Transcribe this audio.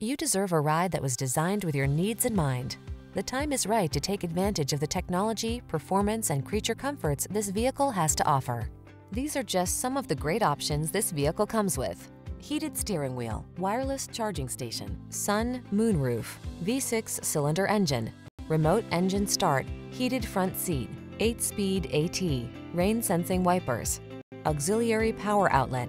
You deserve a ride that was designed with your needs in mind. The time is right to take advantage of the technology, performance, and creature comforts this vehicle has to offer. These are just some of the great options this vehicle comes with: heated steering wheel, wireless charging station, sun, moonroof, V6 cylinder engine, remote engine start, heated front seat, 8-speed AT, rain sensing wipers, auxiliary power outlet.